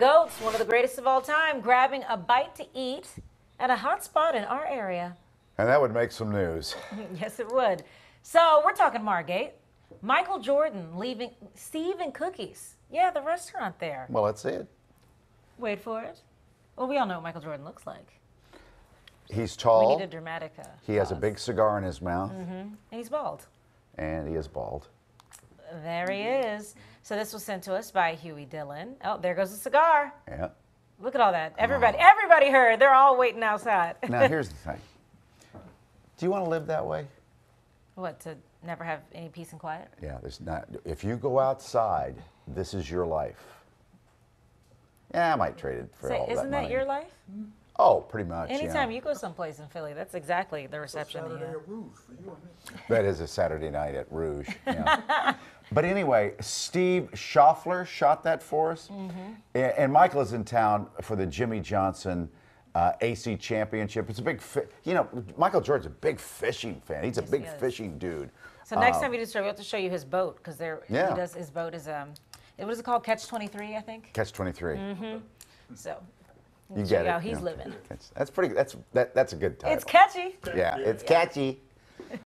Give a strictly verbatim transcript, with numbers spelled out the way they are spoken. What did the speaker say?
Goats, one of the greatest of all time, grabbing a bite to eat at a hot spot in our area. And that would make some news. Yes, it would. So we're talking Margate. Michael Jordan leaving Steve and Cookies. Yeah, the restaurant there. Well, that's it. Wait for it. Well, we all know what Michael Jordan looks like. He's tall. We need a dramatic uh, He has pause. a big cigar in his mouth. Mm-hmm. And he's bald. And he is bald. There he is. So this was sent to us by HughE Dillon. Oh, there goes the cigar. Yeah. Look at all that. Everybody, oh. everybody heard. They're all waiting outside. Now, here's the thing. Do you want to live that way? What, to never have any peace and quiet? Yeah, there's not. If you go outside, this is your life. Yeah, I might trade it for so all isn't that Isn't that money. your life? Mm-hmm. Oh, pretty much. Anytime yeah. you go someplace in Philly, that's exactly the reception. It's a Saturday at Rouge for you and me. That is a Saturday night at Rouge. Yeah. But anyway, Steve Schoeffle shot that for us, mm-hmm. and Michael is in town for the Jimmy Johnson uh, A C Championship. It's a big, fi you know, Michael Jordan's a big fishing fan. He's yes, a big he fishing dude. So next um, time you do, we have to show you his boat because there, yeah. he does his boat is um, what is it called? Catch twenty-three, I think. Catch twenty-three. Mm-hmm. So. You get it. He's living. That's pretty. That's that. That's a good title. It's catchy. Yeah, it's catchy.